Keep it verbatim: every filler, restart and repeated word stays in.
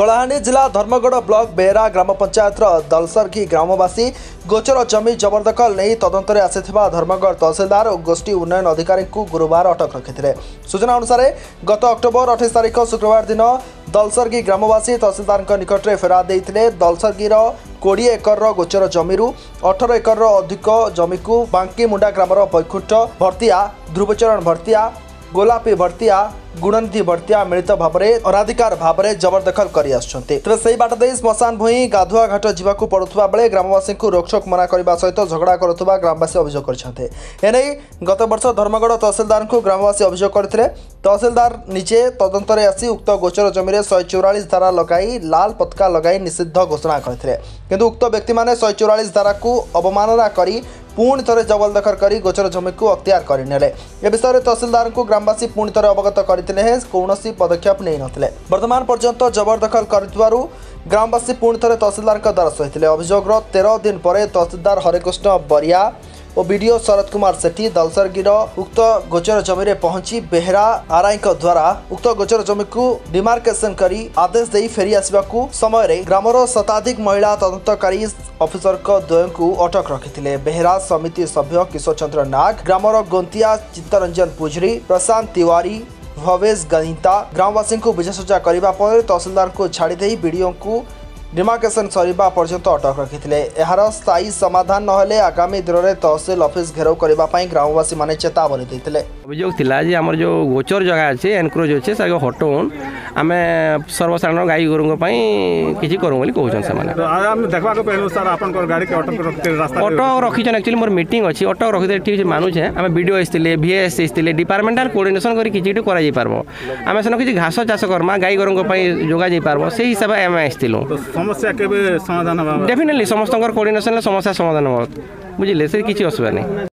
कलाहांडी जिला धर्मगढ़ ब्लॉक बेहेरा ग्राम पंचायत दलसर्गी ग्रामवासी गोचर जमी जबरदखल नहीं तदंत में आसीथिबा धर्मगढ़ तहसीलदार और गोष्ठी उन्नयन अधिकारी को गुरुवार अटक रखिथिले। सूचना अनुसार गत अक्टोबर अठाईस तारीख शुक्रवार दिन दलसर्गी ग्रामवासी तहसीलदार निकट में फेरा देते। दलसर्गीर कोड़े एकर गोचर जमी अठर एकर अधिक जमी को बांकी मुंडा ग्रामर बैकुंठ भर्तिया, ध्रुवचरण भर्तिया, गोलापी भर्तिया, गुणनिधि भर्तिया मिलित भाव में अनाधिकार भाव में जबरदखल करे। स्मशान भूई गाधुआ घाट जावाक पड़ुवा बेले ग्रामवासी को रोकटोक मना करने सहित झगड़ा करुवा ग्रामवासी अभियोग करने गत वर्ष धर्मगढ़ तहसीलदार को ग्रामवासी अभियोग करते। तहसीलदार निजे तदंत में आसी उक्त गोचर जमी में शहे चौरालीस धारा लगाई लाल पताका लगाई निषिद्ध घोषणा करते, किंतु उक्त व्यक्ति मैंने शहे चौरालीस धारा को अवमानना कर पुणी थे जबरदखल कर गोचर जमी को अख्तियार करने विषय में तहसीलदार को ग्रामवासी पुणी थे अवगत करते हैं, कौन पदक्षेप नहीं नथिले। वर्तमान पर्यंत जबरदखल कर ग्रामवासी पुणी थे तहसीलदार द्वारा सही अभियोग तेरह दिन पर तहसीलदार हरेकृष्ण बरिया और बीडीओ शरद कुमार सेठी दलसर्गीर उक्त गोचर जमी में पहुंची बेहेरा आरआई द्वारा उक्त गोचर जमी को डिमार्केसन कर आदेश दे फेरी आसवाकू समय ग्रामर शताधिक महिला तदंतकारी अफिसर द्वय को अटक रखिथिले। बेहेरा समिति सभ्य किशोर चंद्र नाग, ग्रामर गोंतिया चित्तरंजन पुजरी, प्रशांत तिवारी, भवेश गणिता ग्रामवासी को बुझासुझा करने तहसीलदार को छाड़ी दे बीडीओ को डिमार्केसन सरवा पर्यंत अटक रखिथिले। एहार स्थायी समाधान नहले आगामी दिन में तहसील ऑफिस घेराव करने ग्रामवासी माने चेतावनी देते। अभियोग थिला जे हमर जो गोचर जगह अच्छे एनक्रोच अच्छे से हटोन आम सर्वसाधारण गाई गोरु किसी करूँ कहते हैं। अटक रखी एक्चुअली मोर मीटिंग अच्छी अटक रखी ठीक मानुचे आम बीडीओ आसते भीएस आसते डिपार्टमेंटाल कोअर्डनेसन करें से किसी घास चाष करमा गाई गोरु जोगाई पार्बो से हिसाब से आम आसलु समस्या के समाधान डेफिनेटली समस्त कोऑर्डिनेशन समस्या समाधान हम बुझे से किसी असुविधा नहीं।